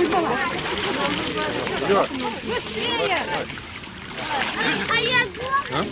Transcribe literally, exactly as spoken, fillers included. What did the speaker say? Быстрее! А я